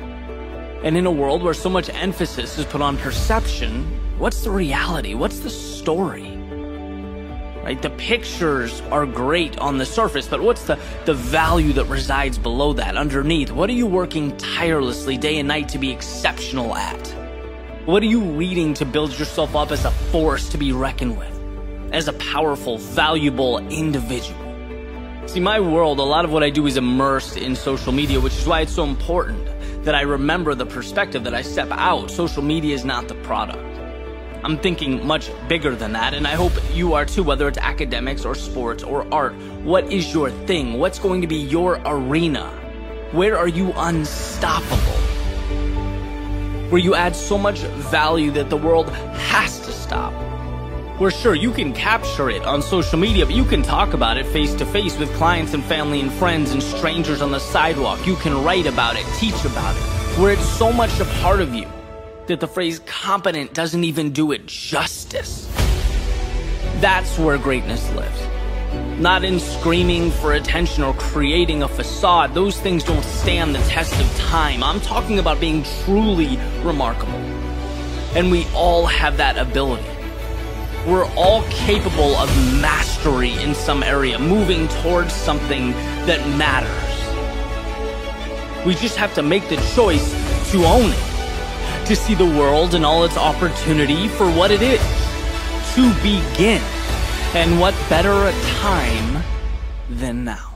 And in a world where so much emphasis is put on perception, what's the reality? What's the story? Right? The pictures are great on the surface, but what's the value that resides below that, underneath? What are you working tirelessly day and night to be exceptional at? What are you reading to build yourself up as a force to be reckoned with? As a powerful, valuable individual? See, my world, a lot of what I do is immersed in social media, which is why it's so important that I remember the perspective that I step out. Social media is not the product. I'm thinking much bigger than that, and I hope you are too, whether it's academics or sports or art. What is your thing? What's going to be your arena? Where are you unstoppable? Where you add so much value that the world has to stop. Where sure, you can capture it on social media, but you can talk about it face to face with clients and family and friends and strangers on the sidewalk. You can write about it, teach about it. Where it's so much a part of you that the phrase competent doesn't even do it justice. That's where greatness lives. Not in screaming for attention or creating a facade. Those things don't stand the test of time. I'm talking about being truly remarkable. And we all have that ability. We're all capable of mastery in some area, moving towards something that matters. We just have to make the choice to own it, to see the world and all its opportunity for what it is, to begin. And what better a time than now?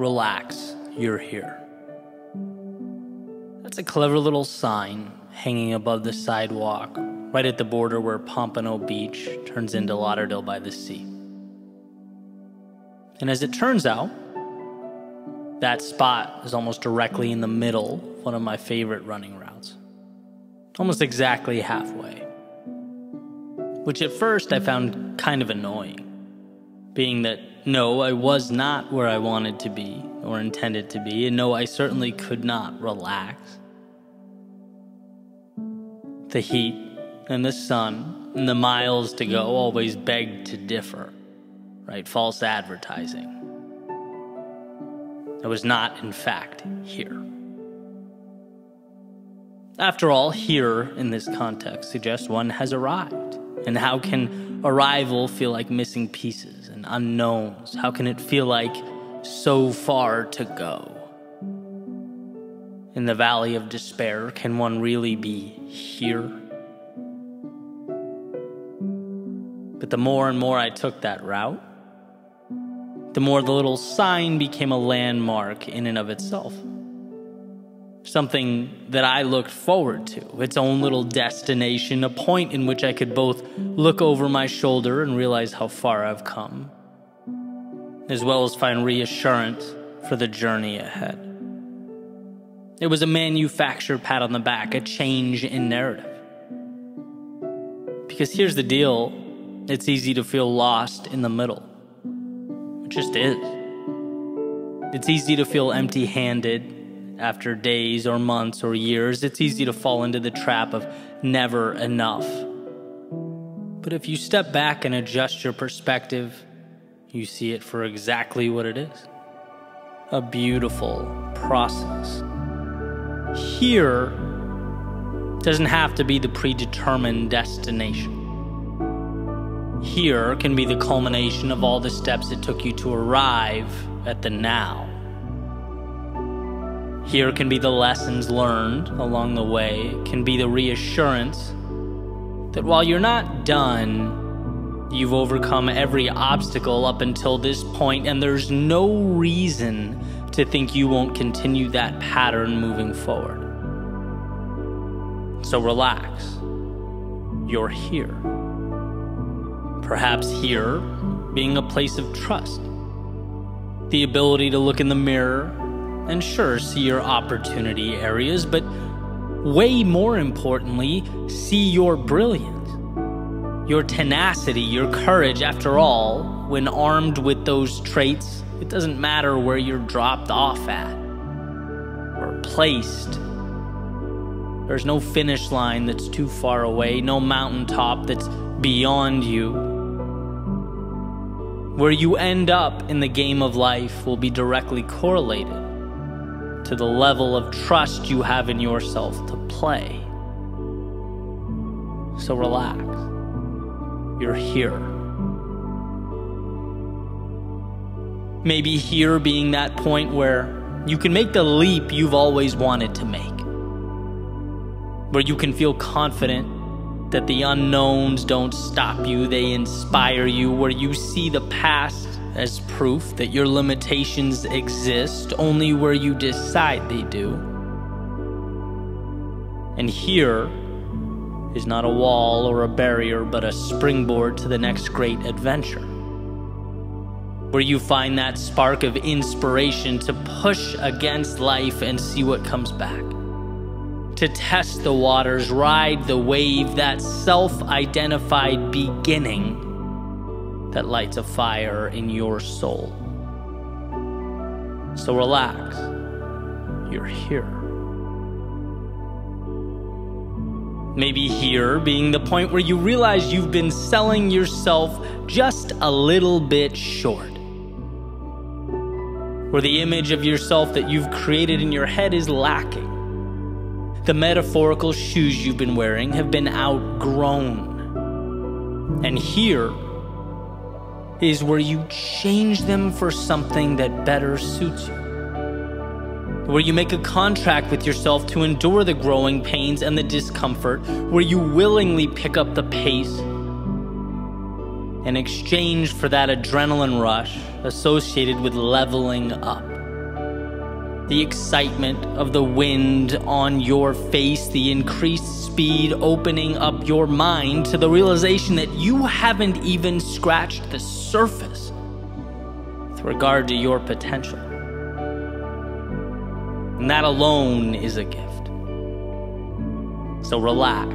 Relax, you're here. That's a clever little sign hanging above the sidewalk, right at the border where Pompano Beach turns into Lauderdale by the Sea. And as it turns out, that spot is almost directly in the middle of one of my favorite running routes. Almost exactly halfway. Which at first I found kind of annoying, being that no, I was not where I wanted to be or intended to be, and no, I certainly could not relax. The heat and the sun and the miles to go always begged to differ, right? False advertising. I was not, in fact, here. After all, here in this context suggests one has arrived. And how can arrival feel like missing pieces and unknowns? How can it feel like so far to go? In the valley of despair, can one really be here? But the more and more I took that route, the more the little sign became a landmark in and of itself. Something that I looked forward to, its own little destination, a point in which I could both look over my shoulder and realize how far I've come, as well as find reassurance for the journey ahead. It was a manufactured pat on the back, a change in narrative. Because here's the deal, it's easy to feel lost in the middle. It just is. It's easy to feel empty-handed. After days or months or years, it's easy to fall into the trap of never enough. But if you step back and adjust your perspective, you see it for exactly what it is. A beautiful process. Here doesn't have to be the predetermined destination. Here can be the culmination of all the steps it took you to arrive at the now. Here can be the lessons learned along the way, can be the reassurance that while you're not done, you've overcome every obstacle up until this point, and there's no reason to think you won't continue that pattern moving forward. So relax. You're here. Perhaps here being a place of trust, the ability to look in the mirror, and sure, see your opportunity areas, but way more importantly, see your brilliance, your tenacity, your courage. After all, when armed with those traits, it doesn't matter where you're dropped off at or placed. There's no finish line that's too far away, no mountaintop that's beyond you. Where you end up in the game of life will be directly correlated to the level of trust you have in yourself to play. So relax. You're here. Maybe here being that point where you can make the leap you've always wanted to make. Where you can feel confident that the unknowns don't stop you, they inspire you. Where you see the past as proof that your limitations exist only where you decide they do. And here is not a wall or a barrier, but a springboard to the next great adventure. Where you find that spark of inspiration to push against life and see what comes back. To test the waters, ride the wave, that self-identified beginning that lights a fire in your soul. So relax, you're here. Maybe here being the point where you realize you've been selling yourself just a little bit short. Where the image of yourself that you've created in your head is lacking. The metaphorical shoes you've been wearing have been outgrown. And here is where you change them for something that better suits you. Where you make a contract with yourself to endure the growing pains and the discomfort. Where you willingly pick up the pace in exchange for that adrenaline rush associated with leveling up. The excitement of the wind on your face, the increased speed opening up your mind to the realization that you haven't even scratched the surface with regard to your potential. And that alone is a gift. So relax.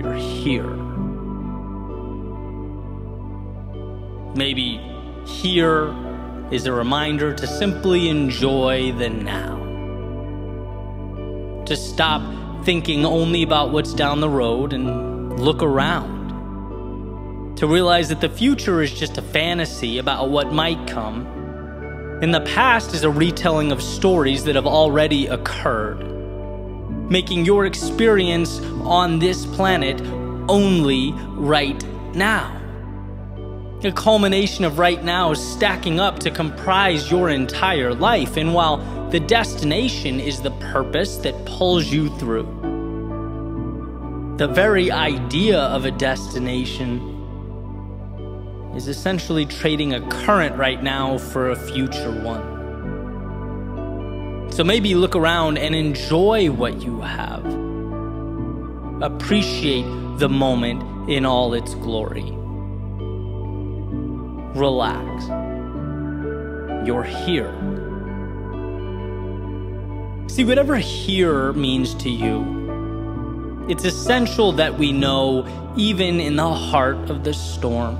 You're here. Maybe here is a reminder to simply enjoy the now. To stop thinking only about what's down the road and look around. To realize that the future is just a fantasy about what might come, and the past is a retelling of stories that have already occurred, making your experience on this planet only right now. The culmination of right now is stacking up to comprise your entire life, and while the destination is the purpose that pulls you through, the very idea of a destination is essentially trading a current right now for a future one. So maybe look around and enjoy what you have. Appreciate the moment in all its glory. Relax. You're here. See, whatever here means to you, it's essential that we know, even in the heart of the storm,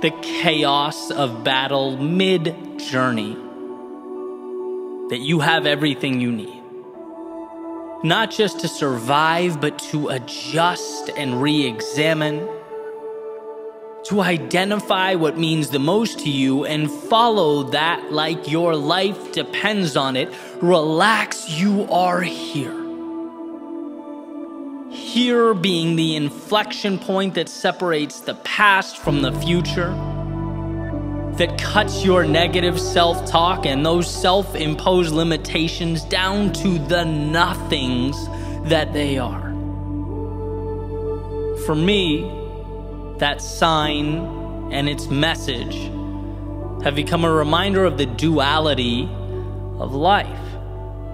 the chaos of battle mid-journey, that you have everything you need. Not just to survive, but to adjust and re-examine, to identify what means the most to you and follow that like your life depends on it. Relax, you are here. Here being the inflection point that separates the past from the future, that cuts your negative self-talk and those self-imposed limitations down to the nothings that they are. For me, that sign and its message have become a reminder of the duality of life,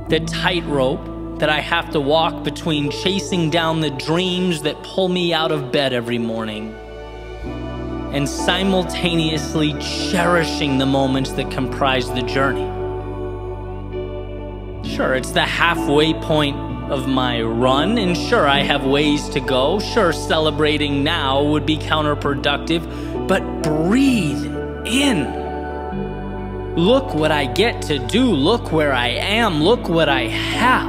the tightrope that I have to walk between chasing down the dreams that pull me out of bed every morning and simultaneously cherishing the moments that comprise the journey. Sure, it's the halfway point of my run, and sure, I have ways to go. Sure, celebrating now would be counterproductive, but breathe in. Look what I get to do. Look where I am. Look what I have.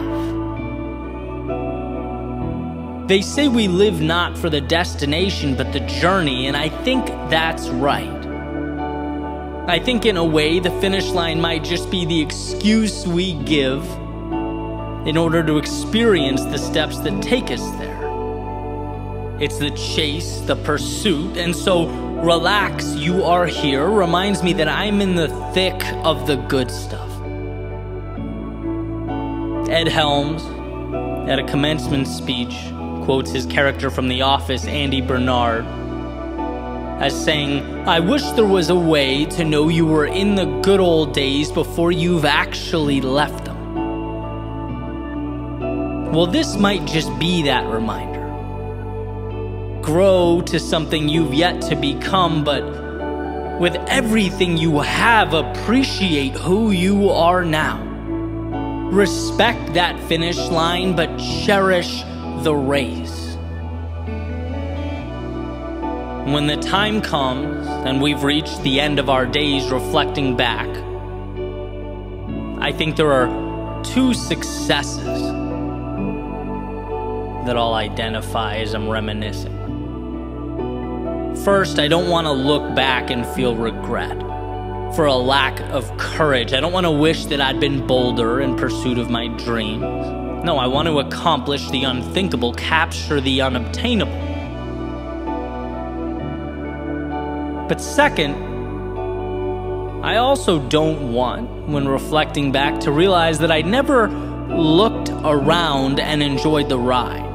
They say we live not for the destination, but the journey, and I think that's right. I think in a way, the finish line might just be the excuse we give in order to experience the steps that take us there. It's the chase, the pursuit, and so relax, you are here reminds me that I'm in the thick of the good stuff. Ed Helms, at a commencement speech, quotes his character from The Office, Andy Bernard, as saying, "I wish there was a way to know you were in the good old days before you've actually left them." Well, this might just be that reminder. Grow to something you've yet to become, but with everything you have, appreciate who you are now. Respect that finish line, but cherish the race. When the time comes and we've reached the end of our days reflecting back, I think there are two successes that I'll identify as I'm reminiscing. First, I don't want to look back and feel regret for a lack of courage. I don't want to wish that I'd been bolder in pursuit of my dreams. No, I want to accomplish the unthinkable, capture the unobtainable. But second, I also don't want, when reflecting back, to realize that I never looked around and enjoyed the ride,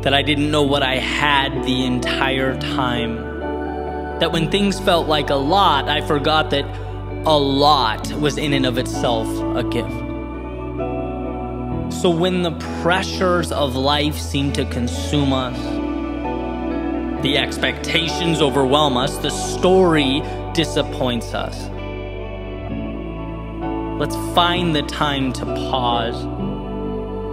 that I didn't know what I had the entire time, that when things felt like a lot, I forgot that a lot was in and of itself a gift. So when the pressures of life seem to consume us, the expectations overwhelm us, the story disappoints us, let's find the time to pause,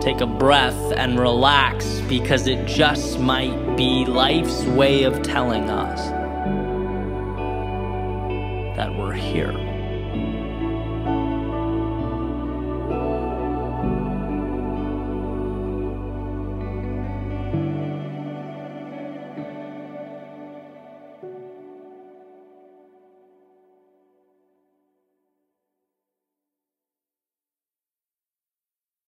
take a breath, and relax, because it just might be life's way of telling us that we're here.